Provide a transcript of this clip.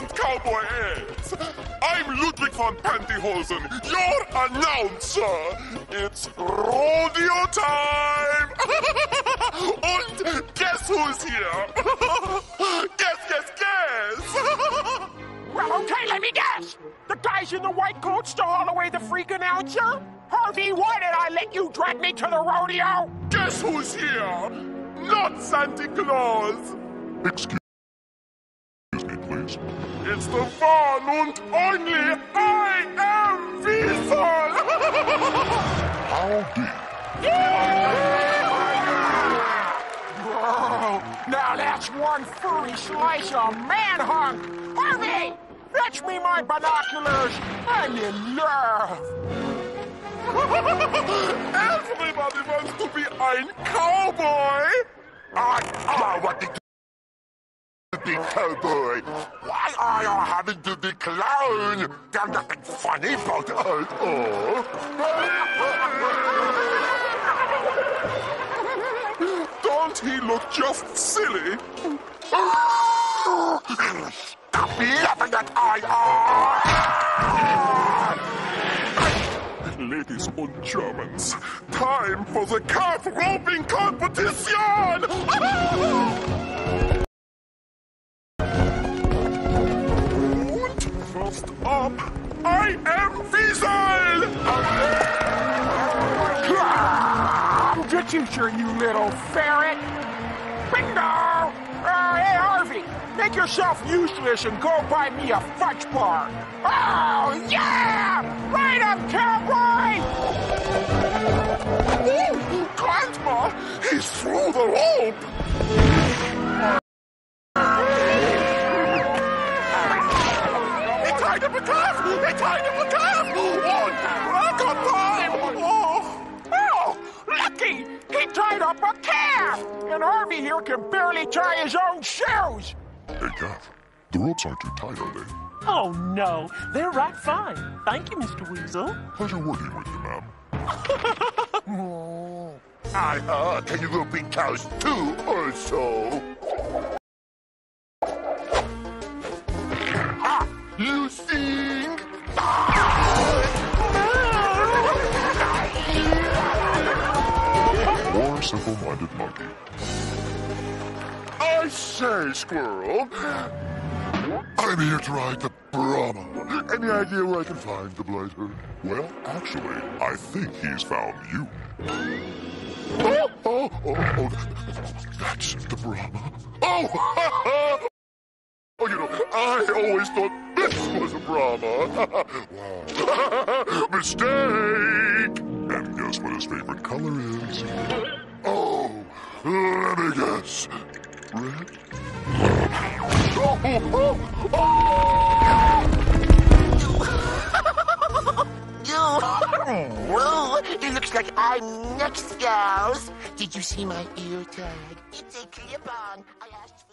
on cowboy heads. I'm Ludwig von Pantyhosen, your announcer. It's rodeo time. And guess who's here? Guess. Well, okay, let me guess. The guys in the white coats to haul away the freak announcer? Harvey, why did I let you drag me to the rodeo? Guess who's here? Not Santa Claus. Excuse me, please. It's the one and only I Am Weasel. Howdy. Yeah! Now that's one furry slice of man hunk. Harvey, fetch me my binoculars. I'm in love. Everybody wants to be a cowboy. I want to be a cowboy. Why are you having to be clown? There's nothing funny about it at all. Don't he look just silly? Stop laughing at Ladies and Germans, time for the calf roping competition! And first up, I Am Weasel! Get you, sure, you little ferret! Bingo! Hey, Harvey, make yourself useless and go buy me a fudge bar! Oh, yeah! Right up, cowboy! Grandma, he threw the rope! They tied up a calf! They tied up a calf! Lucky! He tied up a calf! And Harvey here can barely tie his own shoes! Hey, calf, the ropes aren't too tight, are they? Oh, no. They're right fine. Thank you, Mr. Weasel. Pleasure working with you, ma'am. I can you little big cows, too, or so? Ha! You sing! More simple-minded monkey. I say, squirrel. I'm here to ride the Brahma. Any idea where I can find the blighter? Well, actually, I think he's found you. That's the Brahma. Oh, oh, you know, I always thought this was a Brahma. Wow. Mistake! And guess what his favorite color is? Oh, let me guess. Red? It looks like I'm next, gals. Did you see my ear tag? It's a clip-on. I asked for